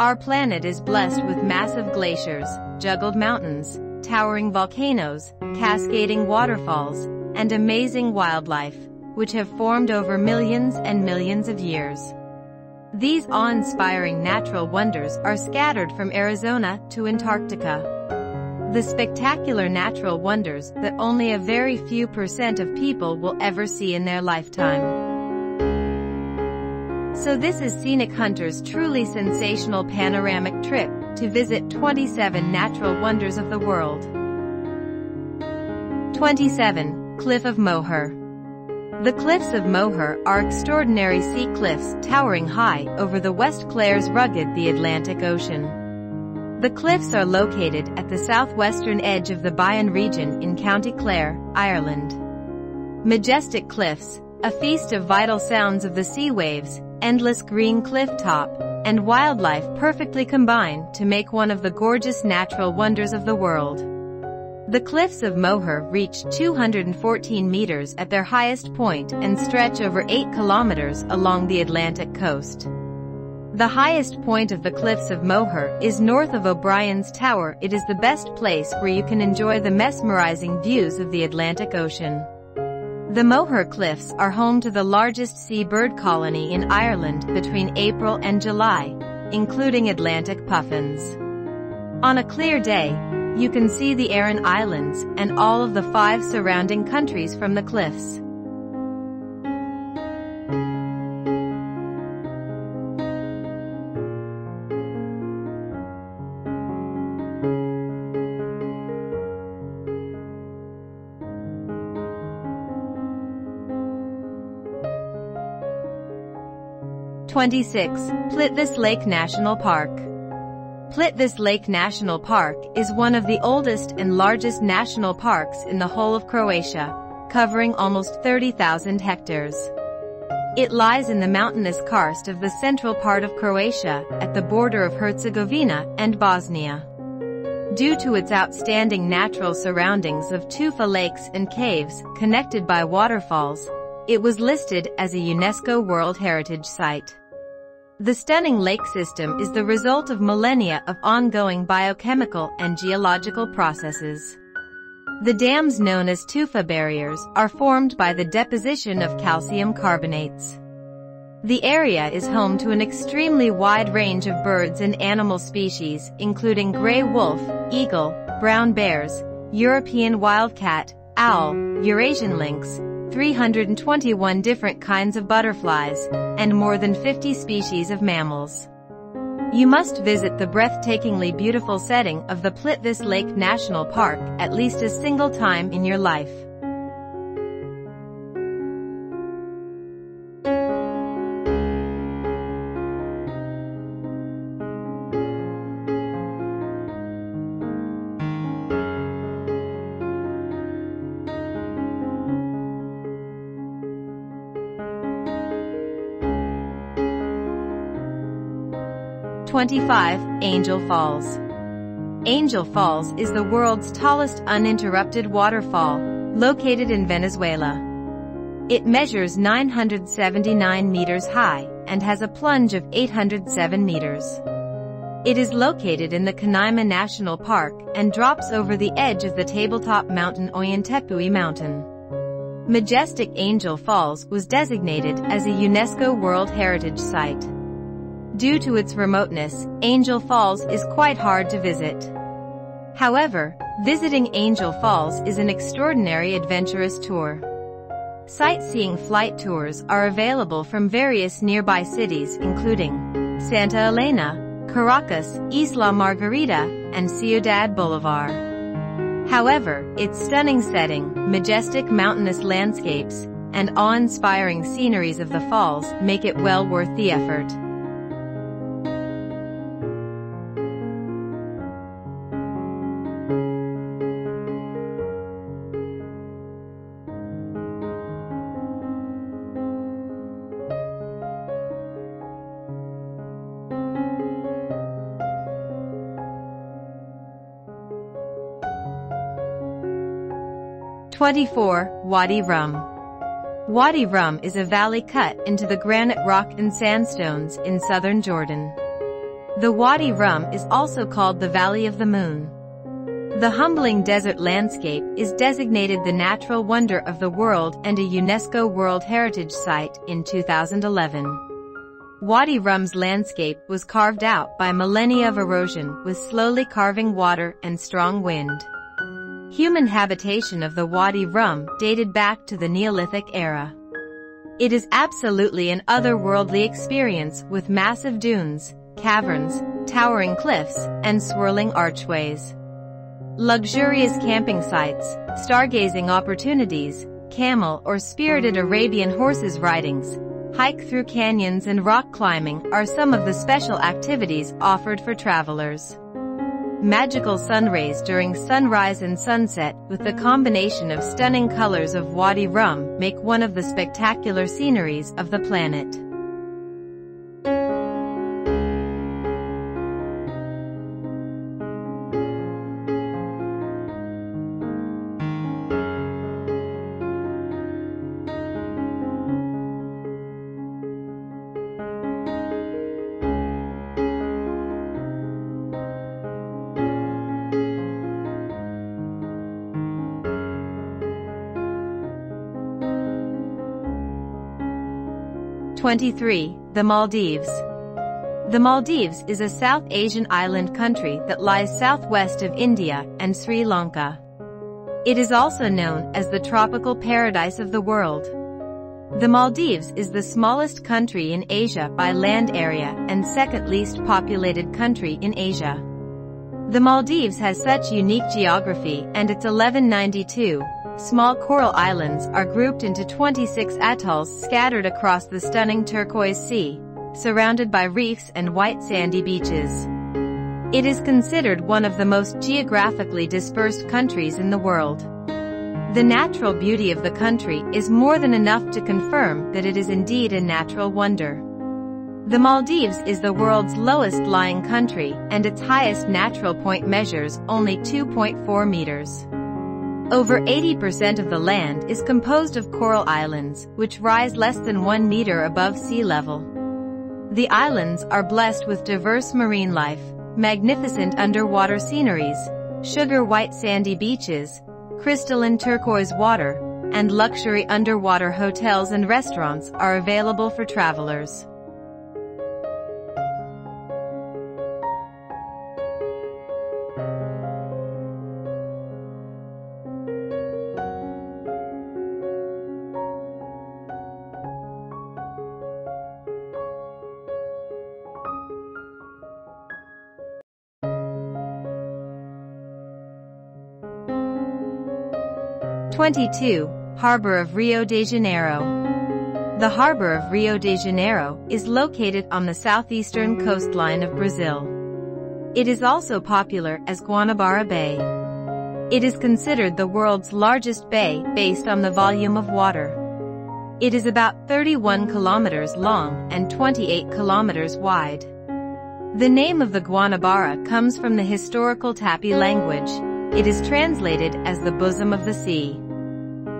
Our planet is blessed with massive glaciers, juggled mountains, towering volcanoes, cascading waterfalls, and amazing wildlife, which have formed over millions and millions of years. These awe-inspiring natural wonders are scattered from Arizona to Antarctica. The spectacular natural wonders that only a very few percent of people will ever see in their lifetime. So this is Scenic Hunter's truly sensational panoramic trip to visit 27 natural wonders of the world. 27. Cliff of Moher. The Cliffs of Moher are extraordinary sea cliffs towering high over the West Clare's rugged the Atlantic Ocean. The cliffs are located at the southwestern edge of the Bayan region in County Clare, Ireland. Majestic cliffs, a feast of vital sounds of the sea waves, endless green cliff top, and wildlife perfectly combine to make one of the gorgeous natural wonders of the world. The Cliffs of Moher reach 214 meters at their highest point and stretch over 8 kilometers along the Atlantic coast. The highest point of the Cliffs of Moher is north of O'Brien's Tower. It is the best place where you can enjoy the mesmerizing views of the Atlantic Ocean. The Moher Cliffs are home to the largest seabird colony in Ireland between April and July, including Atlantic puffins. On a clear day, you can see the Aran Islands and all of the 5 surrounding countries from the cliffs. 26. Plitvice Lake National Park. Plitvice Lake National Park is one of the oldest and largest national parks in the whole of Croatia, covering almost 30,000 hectares. It lies in the mountainous karst of the central part of Croatia, at the border of Herzegovina and Bosnia. Due to its outstanding natural surroundings of tufa lakes and caves connected by waterfalls, it was listed as a UNESCO World Heritage Site. The stunning lake system is the result of millennia of ongoing biochemical and geological processes. The dams known as tufa barriers are formed by the deposition of calcium carbonates. The area is home to an extremely wide range of birds and animal species, including gray wolf, eagle, brown bears, European wildcat, owl, Eurasian lynx, 321 different kinds of butterflies, and more than 50 species of mammals. You must visit the breathtakingly beautiful setting of the Plitvice Lake National Park at least a single time in your life. 25. Angel Falls. Angel Falls is the world's tallest uninterrupted waterfall, located in Venezuela. It measures 979 meters high and has a plunge of 807 meters. It is located in the Canaima National Park and drops over the edge of the tabletop mountain Auyán-tepui Mountain. Majestic Angel Falls was designated as a UNESCO World Heritage Site. Due to its remoteness, Angel Falls is quite hard to visit. However, visiting Angel Falls is an extraordinary adventurous tour. Sightseeing flight tours are available from various nearby cities including Santa Elena, Caracas, Isla Margarita, and Ciudad Bolivar. However, its stunning setting, majestic mountainous landscapes, and awe-inspiring sceneries of the falls make it well worth the effort. 24. Wadi Rum. Wadi Rum is a valley cut into the granite rock and sandstones in southern Jordan. The Wadi Rum is also called the Valley of the Moon. The humbling desert landscape is designated the Natural Wonder of the World and a UNESCO World Heritage Site in 2011. Wadi Rum's landscape was carved out by millennia of erosion with slowly carving water and strong wind. Human habitation of the Wadi Rum dated back to the Neolithic era. It is absolutely an otherworldly experience with massive dunes, caverns, towering cliffs, and swirling archways. Luxurious camping sites, stargazing opportunities, camel or spirited Arabian horses ridings, hike through canyons and rock climbing are some of the special activities offered for travelers. Magical sunrays during sunrise and sunset with the combination of stunning colors of Wadi Rum make one of the spectacular sceneries of the planet. The Maldives. The Maldives is a South Asian island country that lies southwest of India and Sri Lanka. It is also known as the tropical paradise of the world. The Maldives is the smallest country in Asia by land area and second least populated country in Asia. The Maldives has such unique geography and its 1192 small coral islands are grouped into 26 atolls scattered across the stunning turquoise sea, surrounded by reefs and white sandy beaches. It is considered one of the most geographically dispersed countries in the world. The natural beauty of the country is more than enough to confirm that it is indeed a natural wonder. The Maldives is the world's lowest-lying country, and its highest natural point measures only 2.4 meters. Over 80% of the land is composed of coral islands, which rise less than 1 meter above sea level. The islands are blessed with diverse marine life, magnificent underwater sceneries, sugar-white sandy beaches, crystalline turquoise water, and luxury underwater hotels and restaurants are available for travelers. Harbor of Rio de Janeiro. The harbor of Rio de Janeiro is located on the southeastern coastline of Brazil. It is also popular as Guanabara Bay. It is considered the world's largest bay based on the volume of water. It is about 31 kilometers long and 28 kilometers wide. The name of the Guanabara comes from the historical Tapi language. It is translated as the bosom of the sea.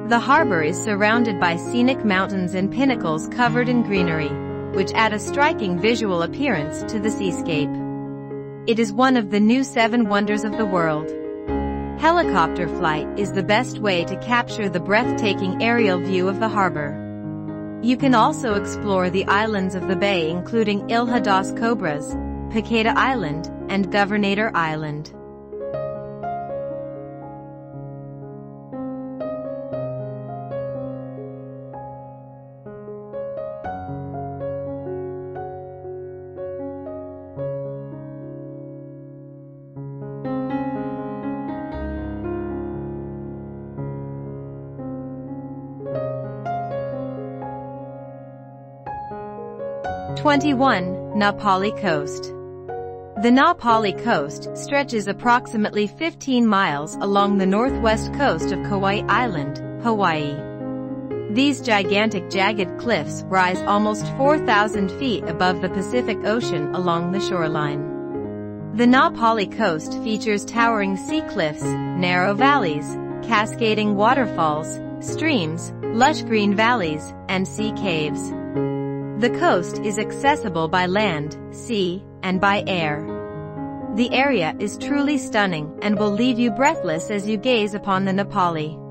The harbor is surrounded by scenic mountains and pinnacles covered in greenery, which add a striking visual appearance to the seascape. It is one of the new 7 wonders of the world. Helicopter flight is the best way to capture the breathtaking aerial view of the harbor. You can also explore the islands of the bay including Ilha das Cobras, Piqueta Island, and Governador Island. Nepali Coast. The Nepali coast stretches approximately 15 miles along the northwest coast of Kauai Island, Hawaii. These gigantic jagged cliffs rise almost 4,000 feet above the Pacific Ocean along the shoreline. The Nepali coast features towering sea cliffs, narrow valleys, cascading waterfalls, streams, lush green valleys, and sea caves. The coast is accessible by land, sea, and by air. The area is truly stunning and will leave you breathless as you gaze upon the Nepali.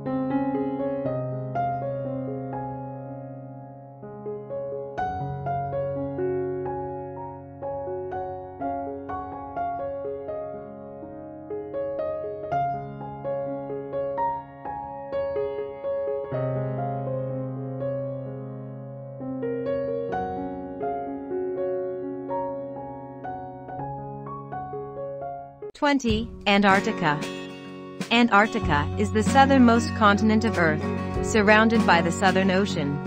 Antarctica. Antarctica is the southernmost continent of Earth, surrounded by the Southern Ocean.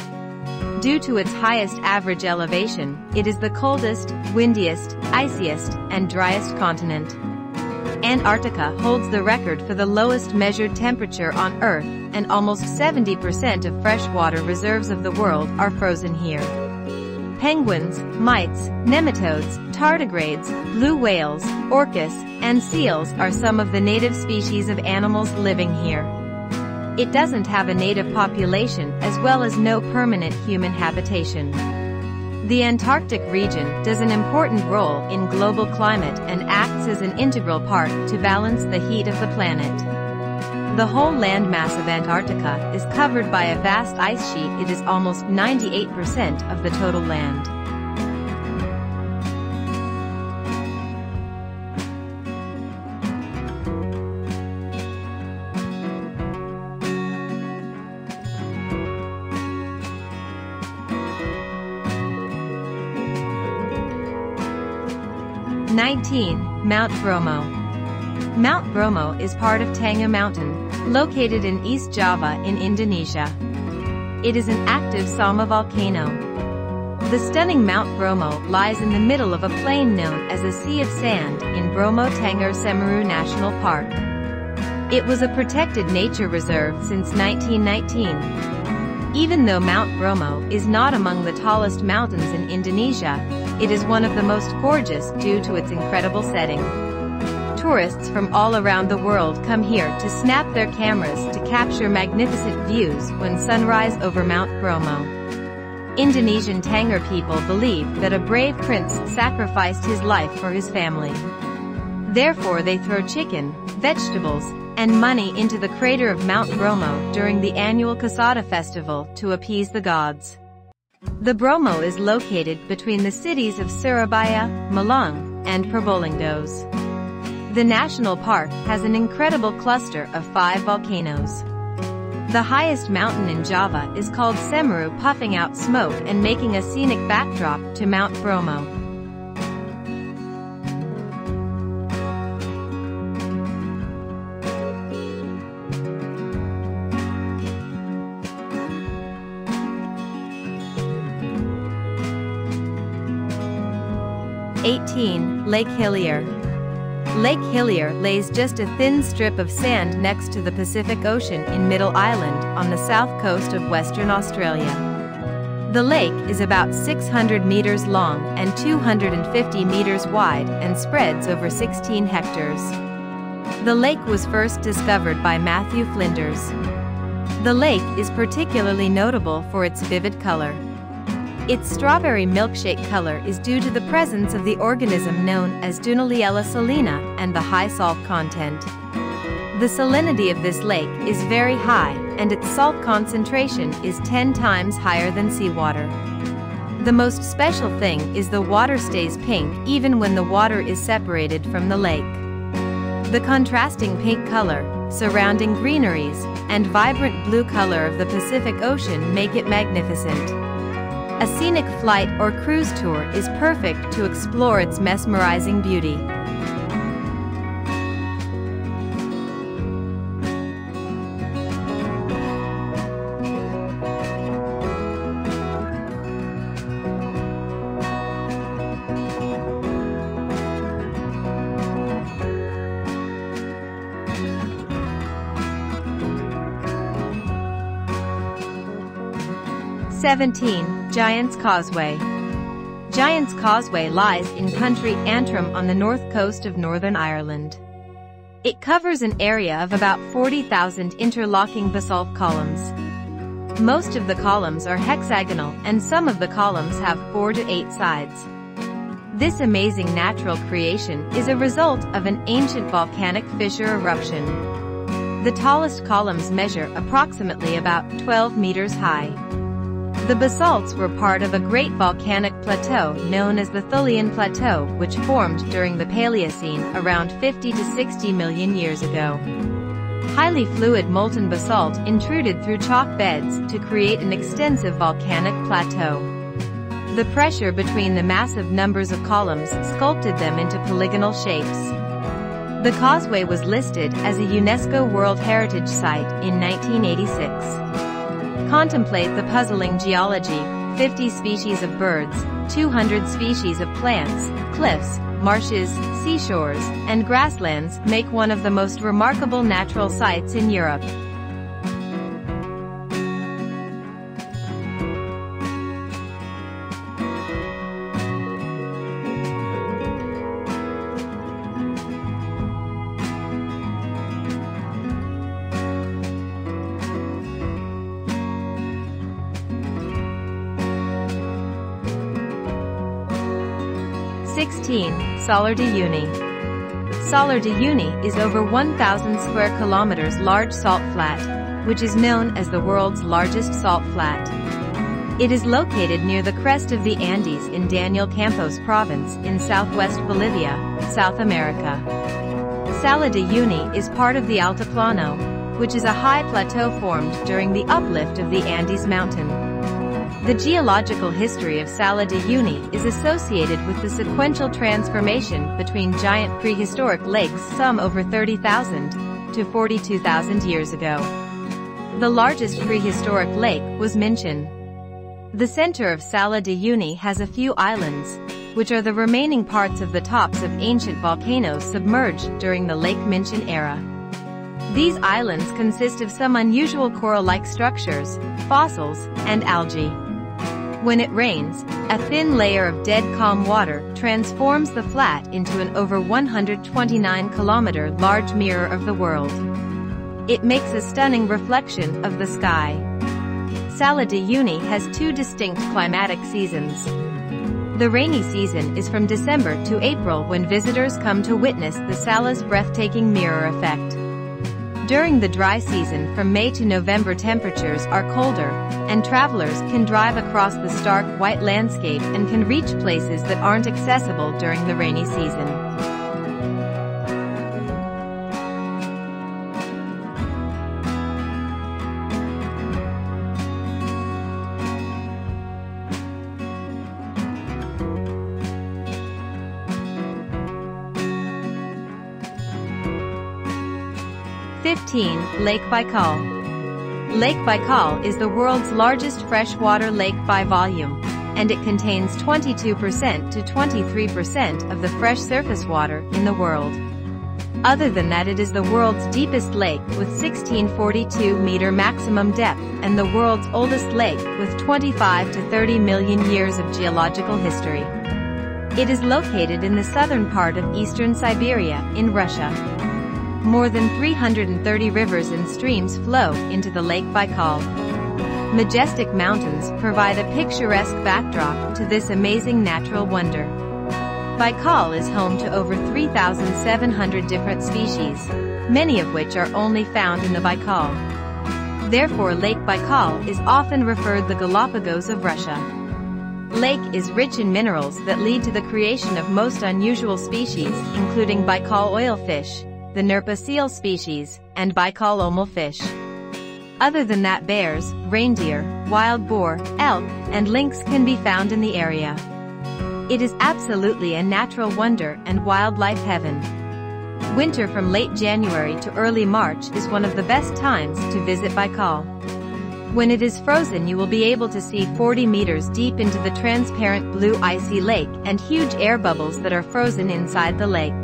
Due to its highest average elevation, it is the coldest, windiest, iciest, and driest continent. Antarctica holds the record for the lowest measured temperature on Earth, and almost 70% of freshwater reserves of the world are frozen here. Penguins, mites, nematodes, tardigrades, blue whales, orcas, and seals are some of the native species of animals living here. It doesn't have a native population as well as no permanent human habitation. The Antarctic region does an important role in global climate and acts as an integral part to balance the heat of the planet. The whole landmass of Antarctica is covered by a vast ice sheet. It is almost 98% of the total land. Mount Bromo. Mount Bromo is part of Tanga Mountain, located in East Java in Indonesia. It is an active Sama volcano. The stunning Mount Bromo lies in the middle of a plain known as a Sea of Sand in Bromo Tengger Semeru National Park. It was a protected nature reserve since 1919. Even though Mount Bromo is not among the tallest mountains in Indonesia, it is one of the most gorgeous due to its incredible setting. Tourists from all around the world come here to snap their cameras to capture magnificent views when sunrise over Mount Bromo. Indonesian Tengger people believe that a brave prince sacrificed his life for his family. Therefore they throw chicken, vegetables, and money into the crater of Mount Bromo during the annual Kasada festival to appease the gods. The Bromo is located between the cities of Surabaya, Malang, and Probolingdoes. The national park has an incredible cluster of 5 volcanoes. The highest mountain in Java is called Semeru, puffing out smoke and making a scenic backdrop to Mount Bromo. Lake Hillier. Lake Hillier lays just a thin strip of sand next to the Pacific Ocean in Middle Island on the south coast of Western Australia. The lake is about 600 meters long and 250 meters wide and spreads over 16 hectares. The lake was first discovered by Matthew Flinders. The lake is particularly notable for its vivid color. Its strawberry milkshake color is due to the presence of the organism known as Dunaliella salina and the high salt content. The salinity of this lake is very high, and its salt concentration is 10 times higher than seawater. The most special thing is the water stays pink even when the water is separated from the lake. The contrasting pink color, surrounding greeneries, and vibrant blue color of the Pacific Ocean make it magnificent. A scenic flight or cruise tour is perfect to explore its mesmerizing beauty. Giant's Causeway. Giant's Causeway lies in country Antrim on the north coast of Northern Ireland. It covers an area of about 40,000 interlocking basalt columns. Most of the columns are hexagonal and some of the columns have 4 to 8 sides. This amazing natural creation is a result of an ancient volcanic fissure eruption. The tallest columns measure approximately about 12 meters high. The basalts were part of a great volcanic plateau known as the Thulian Plateau, which formed during the Paleocene around 50 to 60 million years ago. Highly fluid molten basalt intruded through chalk beds to create an extensive volcanic plateau. The pressure between the massive numbers of columns sculpted them into polygonal shapes. The causeway was listed as a UNESCO World Heritage Site in 1986. Contemplate the puzzling geology, 50 species of birds, 200 species of plants, cliffs, marshes, seashores, and grasslands make one of the most remarkable natural sites in Europe. Salar de Uyuni. Salar de Uyuni is over 1,000 square kilometers large salt flat, which is known as the world's largest salt flat. It is located near the crest of the Andes in Daniel Campos province in southwest Bolivia, South America. Salar de Uyuni is part of the Altiplano, which is a high plateau formed during the uplift of the Andes mountain. The geological history of Salar de Uyuni is associated with the sequential transformation between giant prehistoric lakes some over 30,000 to 42,000 years ago. The largest prehistoric lake was Minchin. The center of Salar de Uyuni has a few islands, which are the remaining parts of the tops of ancient volcanoes submerged during the Lake Minchin era. These islands consist of some unusual coral-like structures, fossils, and algae. When it rains, a thin layer of dead calm water transforms the flat into an over 129-kilometer large mirror of the world. It makes a stunning reflection of the sky. Salar de Uyuni has two distinct climatic seasons. The rainy season is from December to April when visitors come to witness the Salar's breathtaking mirror effect. During the dry season from May to November, temperatures are colder, and travelers can drive across the stark white landscape and can reach places that aren't accessible during the rainy season. Lake Baikal. Lake Baikal is the world's largest freshwater lake by volume, and it contains 22% to 23% of the fresh surface water in the world. Other than that, it is the world's deepest lake with 1642-meter maximum depth and the world's oldest lake with 25 to 30 million years of geological history. It is located in the southern part of eastern Siberia, in Russia. More than 330 rivers and streams flow into the Lake Baikal. Majestic mountains provide a picturesque backdrop to this amazing natural wonder. Baikal is home to over 3,700 different species, many of which are only found in the Baikal. Therefore, Lake Baikal is often referred the Galapagos of Russia. Lake is rich in minerals that lead to the creation of most unusual species, including Baikal oilfish, the Nerpa seal species, and Baikal omal fish. Other than that, bears, reindeer, wild boar, elk, and lynx can be found in the area. It is absolutely a natural wonder and wildlife heaven. Winter from late January to early March is one of the best times to visit Baikal. When it is frozen, you will be able to see 40 meters deep into the transparent blue icy lake and huge air bubbles that are frozen inside the lake.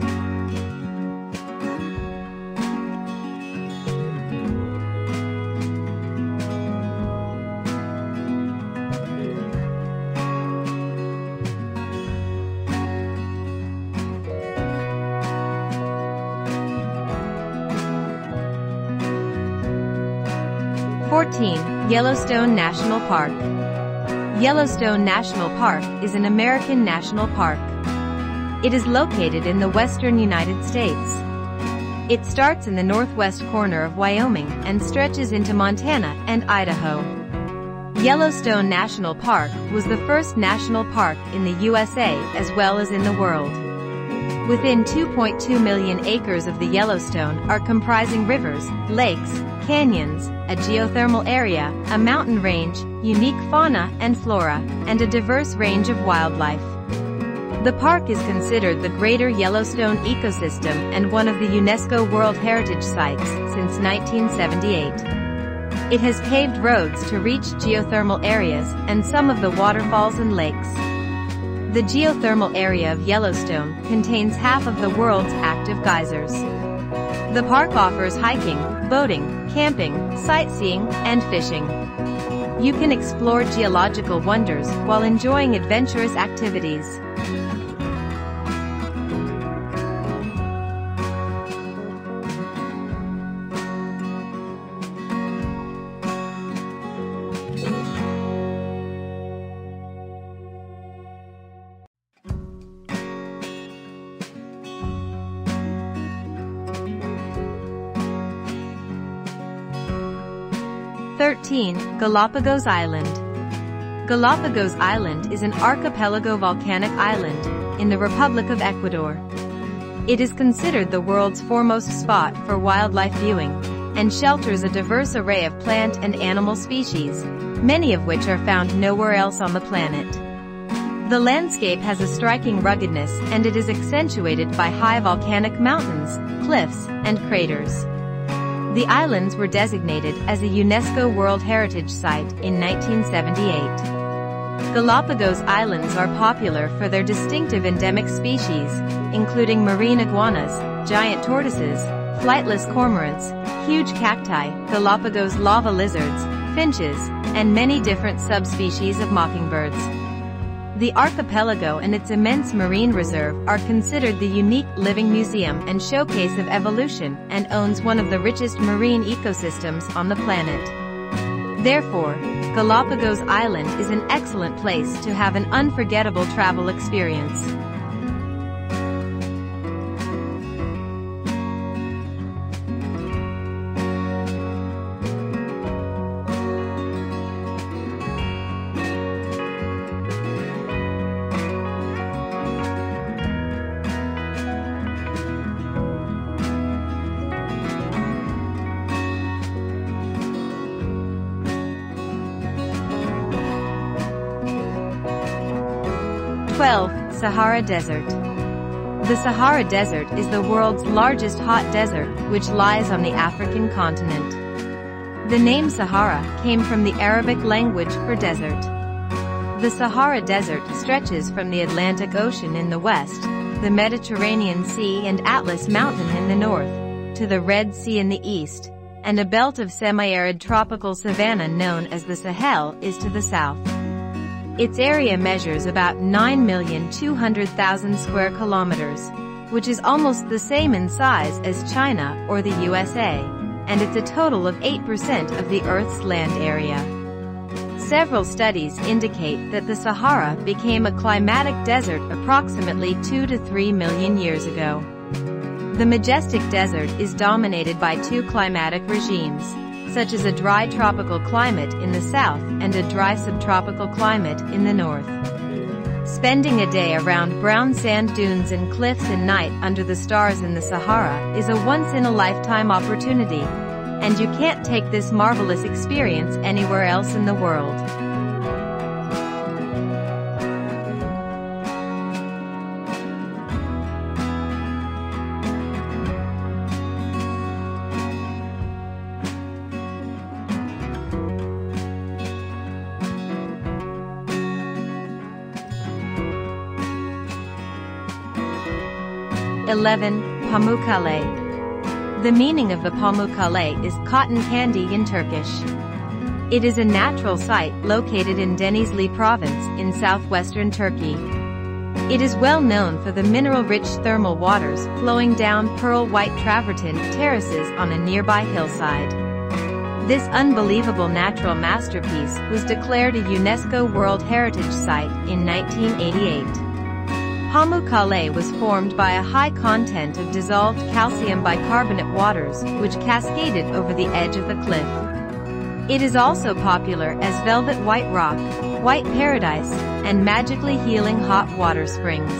Yellowstone National Park. Yellowstone National Park is an American national park. It is located in the western United States. It starts in the northwest corner of Wyoming and stretches into Montana and Idaho. Yellowstone National Park was the first national park in the USA as well as in the world. Within 2.2 million acres of the Yellowstone are comprising rivers, lakes, canyons, a geothermal area, a mountain range, unique fauna and flora, and a diverse range of wildlife. The park is considered the Greater Yellowstone Ecosystem and one of the UNESCO World Heritage Sites since 1978. It has paved roads to reach geothermal areas and some of the waterfalls and lakes. The geothermal area of Yellowstone contains half of the world's active geysers. The park offers hiking, boating, camping, sightseeing, and fishing. You can explore geological wonders while enjoying adventurous activities. Galapagos Island. Galapagos Island is an archipelago volcanic island in the Republic of Ecuador. It is considered the world's foremost spot for wildlife viewing and shelters a diverse array of plant and animal species, many of which are found nowhere else on the planet. The landscape has a striking ruggedness and it is accentuated by high volcanic mountains, cliffs, and craters. The islands were designated as a UNESCO World Heritage Site in 1978. Galapagos Islands are popular for their distinctive endemic species, including marine iguanas, giant tortoises, flightless cormorants, huge cacti, Galapagos lava lizards, finches, and many different subspecies of mockingbirds. The archipelago and its immense marine reserve are considered the unique living museum and showcase of evolution and owns one of the richest marine ecosystems on the planet. Therefore, Galapagos Island is an excellent place to have an unforgettable travel experience. Sahara Desert. The Sahara Desert is the world's largest hot desert, which lies on the African continent. The name Sahara came from the Arabic language for desert. The Sahara Desert stretches from the Atlantic Ocean in the west, the Mediterranean Sea and Atlas Mountain in the north, to the Red Sea in the east, and a belt of semi-arid tropical savanna known as the Sahel is to the south. Its area measures about 9,200,000 square kilometers, which is almost the same in size as China or the USA, and it's a total of 8% of the Earth's land area. Several studies indicate that the Sahara became a climatic desert approximately 2 to 3 million years ago. The majestic desert is dominated by two climatic regimes, such as a dry tropical climate in the south and a dry subtropical climate in the north. Spending a day around brown sand dunes and cliffs and night under the stars in the Sahara is a once-in-a-lifetime opportunity, and you can't take this marvelous experience anywhere else in the world. Pamukkale. The meaning of the Pamukkale is cotton candy in Turkish. It is a natural site located in Denizli province in southwestern Turkey. It is well known for the mineral-rich thermal waters flowing down pearl-white travertine terraces on a nearby hillside. This unbelievable natural masterpiece was declared a UNESCO World Heritage Site in 1988. Pamukkale was formed by a high content of dissolved calcium bicarbonate waters, which cascaded over the edge of the cliff. It is also popular as velvet white rock, white paradise, and magically healing hot water springs.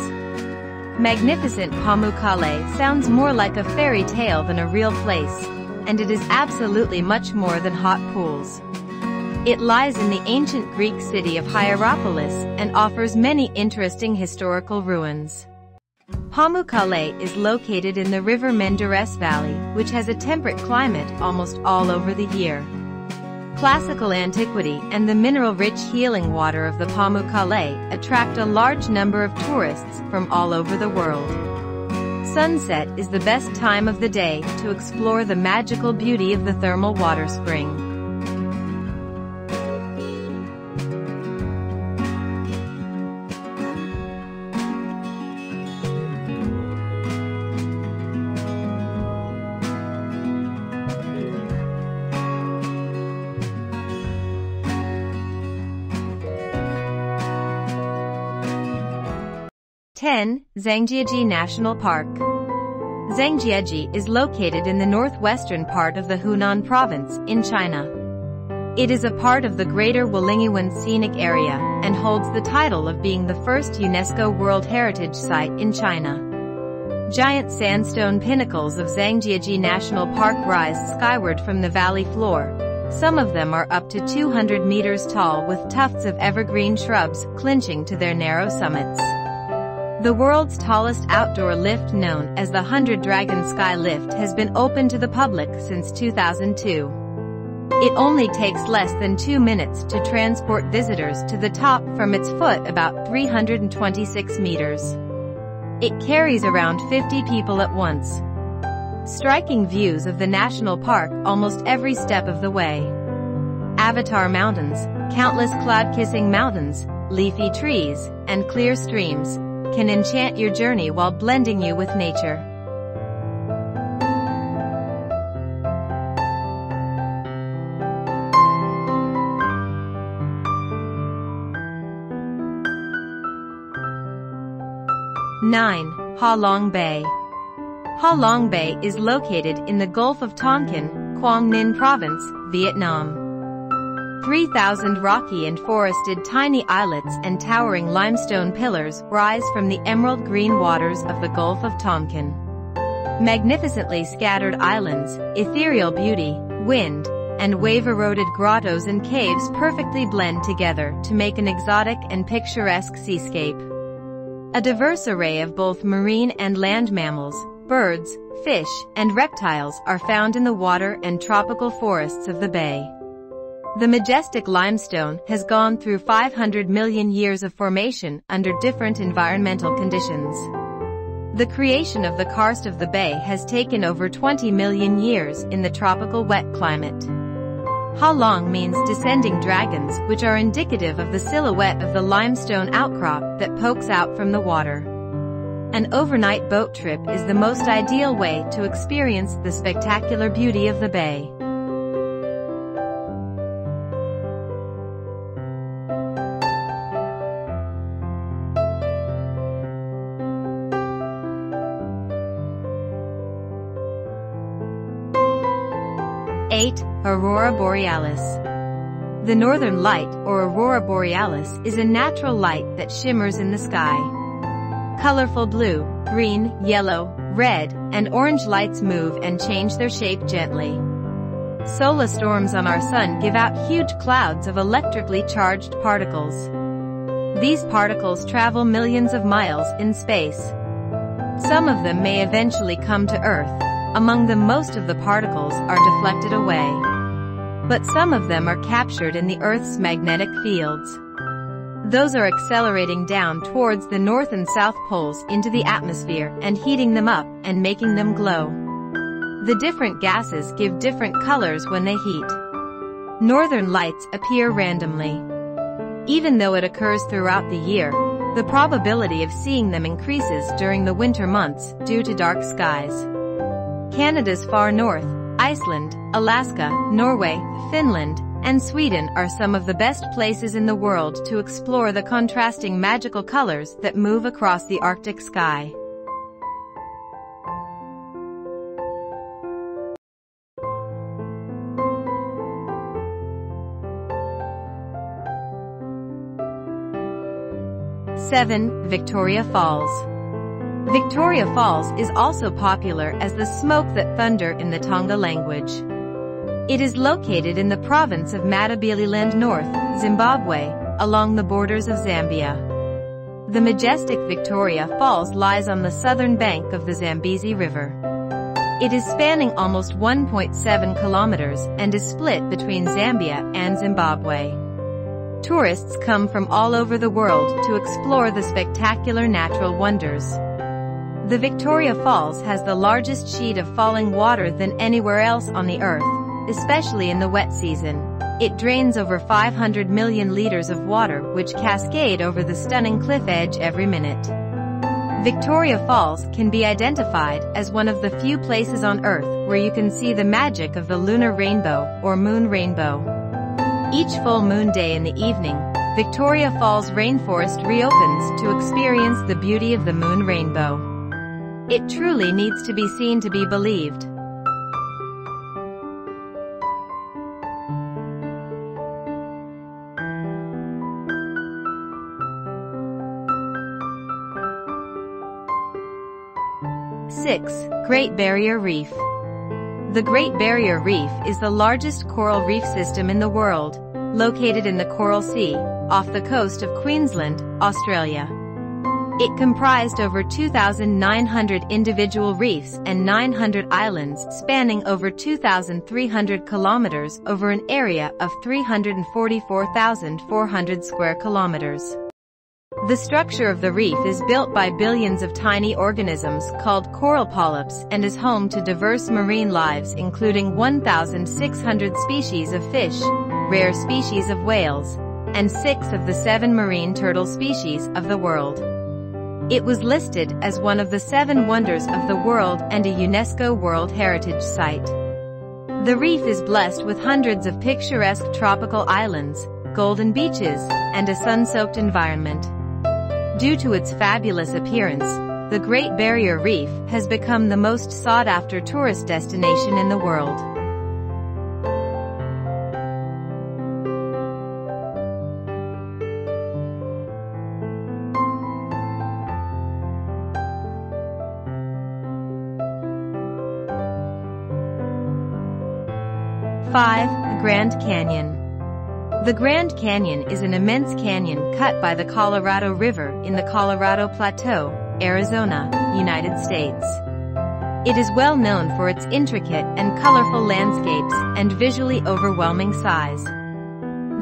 Magnificent Pamukkale sounds more like a fairy tale than a real place, and it is absolutely much more than hot pools. It lies in the ancient Greek city of Hierapolis and offers many interesting historical ruins. Pamukkale is located in the river Menderes Valley, which has a temperate climate almost all over the year. Classical antiquity and the mineral-rich healing water of the Pamukkale attract a large number of tourists from all over the world. Sunset is the best time of the day to explore the magical beauty of the thermal water spring. Zhangjiajie National Park. Zhangjiajie is located in the northwestern part of the Hunan province in China. It is a part of the Greater Wulingyuan Scenic Area and holds the title of being the first UNESCO World Heritage Site in China. Giant sandstone pinnacles of Zhangjiajie National Park rise skyward from the valley floor. Some of them are up to 200 meters tall with tufts of evergreen shrubs clinching to their narrow summits. The world's tallest outdoor lift, known as the 100 Dragon Sky Lift, has been open to the public since 2002. It only takes less than 2 minutes to transport visitors to the top from its foot, about 326 meters. It carries around 50 people at once. Striking views of the national park almost every step of the way. Avatar mountains, countless cloud-kissing mountains, leafy trees, and clear streams can enchant your journey while blending you with nature. Ha Long Bay. Ha Long Bay is located in the Gulf of Tonkin, Quang Ninh Province, Vietnam. 3,000 rocky and forested tiny islets and towering limestone pillars rise from the emerald green waters of the Gulf of Tonkin. Magnificently scattered islands, ethereal beauty, wind, and wave-eroded grottos and caves perfectly blend together to make an exotic and picturesque seascape. A diverse array of both marine and land mammals, birds, fish, and reptiles are found in the water and tropical forests of the bay. The majestic limestone has gone through 500 million years of formation under different environmental conditions. The creation of the karst of the bay has taken over 20 million years in the tropical wet climate. Ha Long means descending dragons, which are indicative of the silhouette of the limestone outcrop that pokes out from the water. An overnight boat trip is the most ideal way to experience the spectacular beauty of the bay. Aurora Borealis. The northern light, or Aurora Borealis, is a natural light that shimmers in the sky. Colorful blue, green, yellow, red, and orange lights move and change their shape gently. Solar storms on our sun give out huge clouds of electrically charged particles. These particles travel millions of miles in space. Some of them may eventually come to Earth. Among them, most of the particles are deflected away. But some of them are captured in the Earth's magnetic fields. Those are accelerating down towards the north and south poles into the atmosphere and heating them up and making them glow. The different gases give different colors when they heat. Northern lights appear randomly. Even though it occurs throughout the year, the probability of seeing them increases during the winter months due to dark skies. Canada's far north, Iceland, Alaska, Norway, Finland, and Sweden are some of the best places in the world to explore the contrasting magical colors that move across the Arctic sky. Seven, Victoria Falls. Victoria Falls is also popular as the smoke that thunder in the Tonga language. It is located in the province of Matabeleland North, Zimbabwe, along the borders of Zambia. The majestic Victoria Falls lies on the southern bank of the Zambezi River. It is spanning almost 1.7 kilometers and is split between Zambia and Zimbabwe. Tourists come from all over the world to explore the spectacular natural wonders. The Victoria Falls has the largest sheet of falling water than anywhere else on the earth, especially in the wet season. It drains over 500 million liters of water which cascade over the stunning cliff edge every minute. Victoria Falls can be identified as one of the few places on earth where you can see the magic of the lunar rainbow or moon rainbow. Each full moon day in the evening, Victoria Falls rainforest reopens to experience the beauty of the moon rainbow. It truly needs to be seen to be believed. 6. Great Barrier Reef. The Great Barrier Reef is the largest coral reef system in the world, located in the Coral Sea, off the coast of Queensland, Australia. It comprised over 2,900 individual reefs and 900 islands spanning over 2,300 kilometers over an area of 344,400 square kilometers. The structure of the reef is built by billions of tiny organisms called coral polyps and is home to diverse marine lives including 1,600 species of fish, rare species of whales, and 6 of the 7 marine turtle species of the world. It was listed as one of the 7 wonders of the world and a UNESCO World Heritage Site. The reef is blessed with hundreds of picturesque tropical islands, golden beaches, and a sun-soaked environment. Due to its fabulous appearance, the Great Barrier Reef has become the most sought-after tourist destination in the world. 5. Grand Canyon. The Grand Canyon is an immense canyon cut by the Colorado River in the Colorado Plateau, Arizona, United States. It is well known for its intricate and colorful landscapes and visually overwhelming size.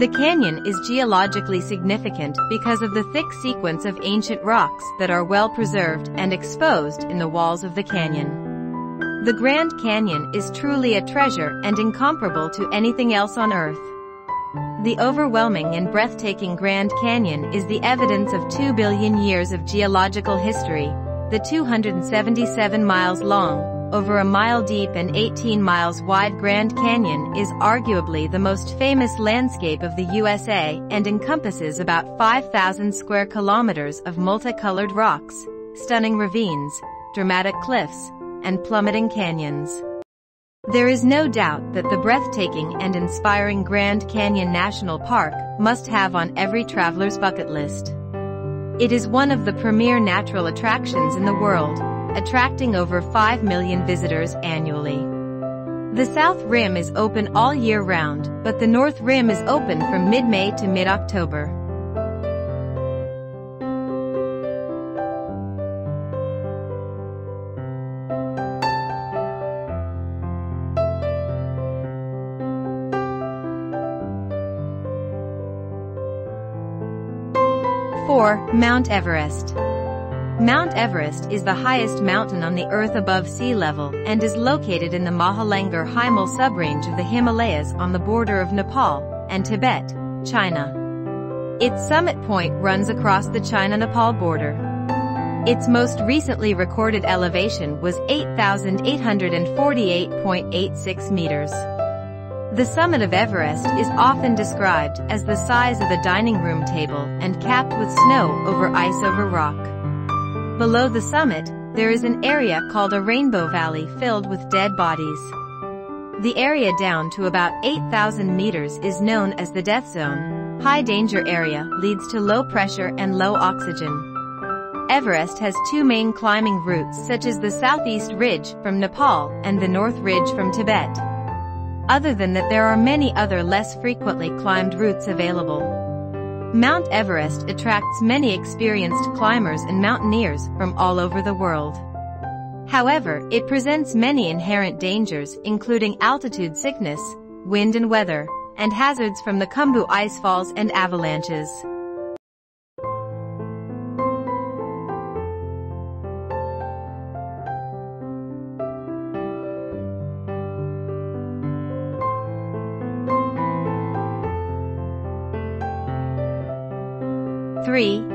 The canyon is geologically significant because of the thick sequence of ancient rocks that are well preserved and exposed in the walls of the canyon. The Grand Canyon is truly a treasure and incomparable to anything else on Earth. The overwhelming and breathtaking Grand Canyon is the evidence of 2 billion years of geological history. The 277 miles long, over a mile deep and 18 miles wide Grand Canyon is arguably the most famous landscape of the USA and encompasses about 5,000 square kilometers of multicolored rocks, stunning ravines, dramatic cliffs, and plummeting canyons. There is no doubt that the breathtaking and inspiring Grand Canyon National Park must have on every traveler's bucket list. It is one of the premier natural attractions in the world, attracting over 5 million visitors annually. The South Rim is open all year round, but the North Rim is open from mid-May to mid-October. 4. Mount Everest. Mount Everest is the highest mountain on the earth above sea level and is located in the Mahalangur Himal subrange of the Himalayas on the border of Nepal and Tibet, China. Its summit point runs across the China-Nepal border. Its most recently recorded elevation was 8,848.86 meters. The summit of Everest is often described as the size of a dining room table and capped with snow over ice over rock. Below the summit, there is an area called a rainbow valley filled with dead bodies. The area down to about 8,000 meters is known as the death zone. High danger area leads to low pressure and low oxygen. Everest has two main climbing routes such as the Southeast Ridge from Nepal and the North Ridge from Tibet. Other than that, there are many other less frequently climbed routes available. Mount Everest attracts many experienced climbers and mountaineers from all over the world. However, it presents many inherent dangers including altitude sickness, wind and weather, and hazards from the Khumbu icefalls and avalanches.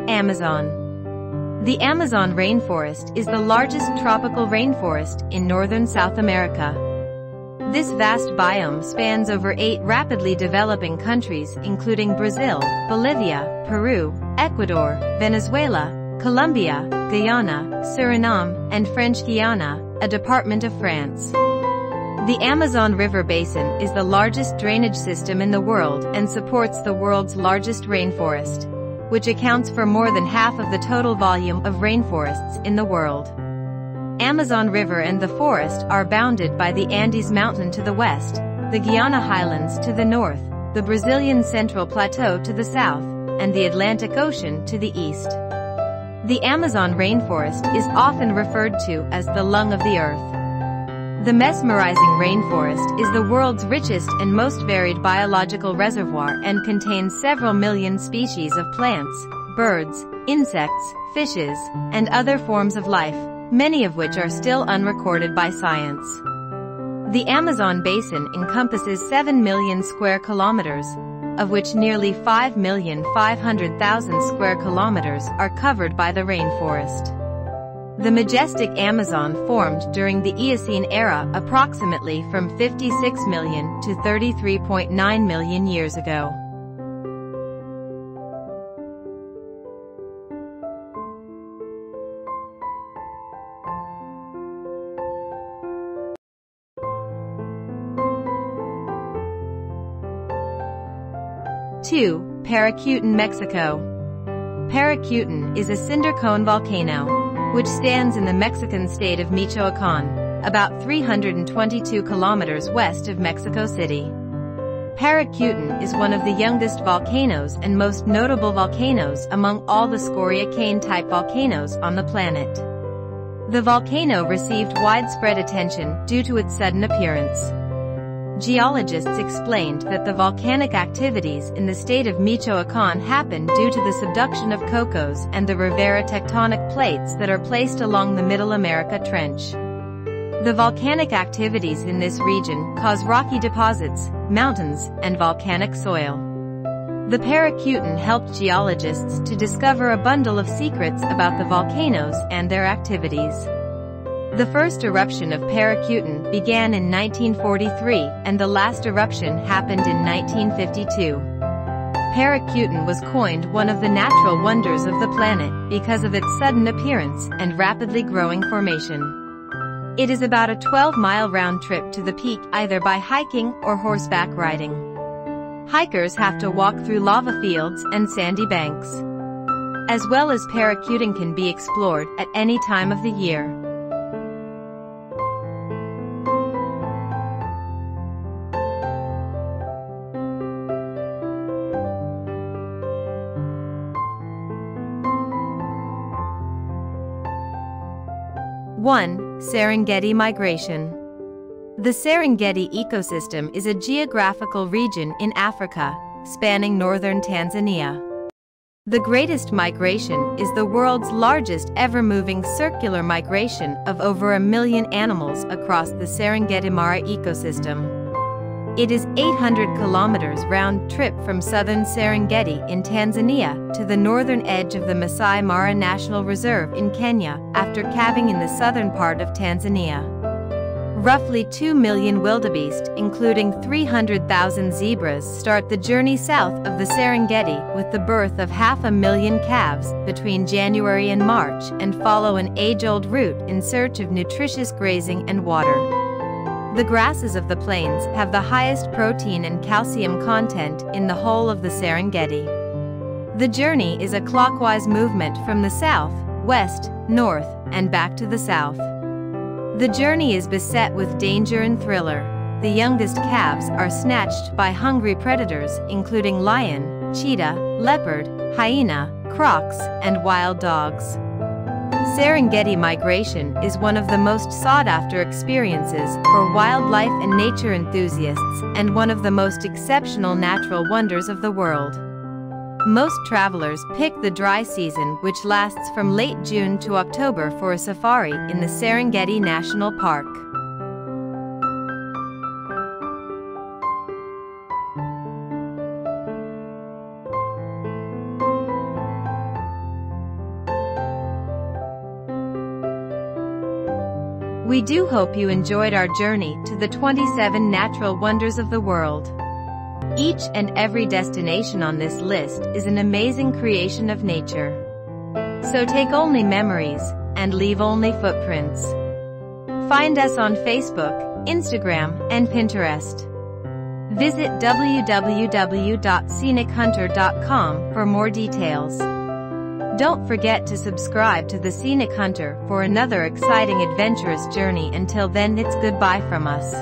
Amazon. The Amazon rainforest is the largest tropical rainforest in northern South America. This vast biome spans over 8 rapidly developing countries including Brazil, Bolivia, Peru, Ecuador, Venezuela, Colombia, Guyana, Suriname, and French Guiana, a department of France. The Amazon River Basin is the largest drainage system in the world and supports the world's largest rainforest, which accounts for more than half of the total volume of rainforests in the world. Amazon River and the forest are bounded by the Andes Mountain to the west, the Guiana Highlands to the north, the Brazilian Central Plateau to the south, and the Atlantic Ocean to the east. The Amazon rainforest is often referred to as the lung of the earth. The mesmerizing rainforest is the world's richest and most varied biological reservoir and contains several million species of plants, birds, insects, fishes, and other forms of life, many of which are still unrecorded by science. The Amazon basin encompasses 7 million square kilometers, of which nearly 5,500,000 square kilometers are covered by the rainforest. The majestic Amazon formed during the Eocene era approximately from 56 million to 33.9 million years ago. Paricutín, Mexico. Paricutín is a cinder cone volcano which stands in the Mexican state of Michoacán, about 322 kilometers west of Mexico City. Paricutín is one of the youngest volcanoes and most notable volcanoes among all the scoria cane-type volcanoes on the planet. The volcano received widespread attention due to its sudden appearance. Geologists explained that the volcanic activities in the state of Michoacán happen due to the subduction of cocos and the Rivera tectonic plates that are placed along the Middle America Trench. The volcanic activities in this region cause rocky deposits, mountains, and volcanic soil. The Paricutín helped geologists to discover a bundle of secrets about the volcanoes and their activities. The first eruption of Paricutín began in 1943 and the last eruption happened in 1952. Paricutín was coined one of the natural wonders of the planet because of its sudden appearance and rapidly growing formation. It is about a 12-mile round trip to the peak either by hiking or horseback riding. Hikers have to walk through lava fields and sandy banks. As well as Paricutín can be explored at any time of the year. Serengeti migration. The Serengeti ecosystem is a geographical region in Africa, spanning northern Tanzania. The greatest migration is the world's largest ever-moving circular migration of over 1 million animals across the Serengeti Mara ecosystem. It is 800 kilometers round trip from southern Serengeti in Tanzania to the northern edge of the Maasai Mara National Reserve in Kenya after calving in the southern part of Tanzania. roughly 2 million wildebeest, including 300,000 zebras, start the journey south of the Serengeti with the birth of 500,000 calves between January and March and follow an age-old route in search of nutritious grazing and water. The grasses of the plains have the highest protein and calcium content in the whole of the Serengeti. The journey is a clockwise movement from the south, west, north, and back to the south. The journey is beset with danger and thriller. The youngest calves are snatched by hungry predators including lion, cheetah, leopard, hyena, crocs, and wild dogs. Serengeti migration is one of the most sought-after experiences for wildlife and nature enthusiasts and one of the most exceptional natural wonders of the world. Most travelers pick the dry season, which lasts from late June to October, for a safari in the Serengeti National Park. We do hope you enjoyed our journey to the 27 natural wonders of the world. Each and every destination on this list is an amazing creation of nature. So take only memories, and leave only footprints. Find us on Facebook, Instagram, and Pinterest. Visit www.scenichunter.com for more details. Don't forget to subscribe to the Scenic Hunter for another exciting adventurous journey. Until then, it's goodbye from us.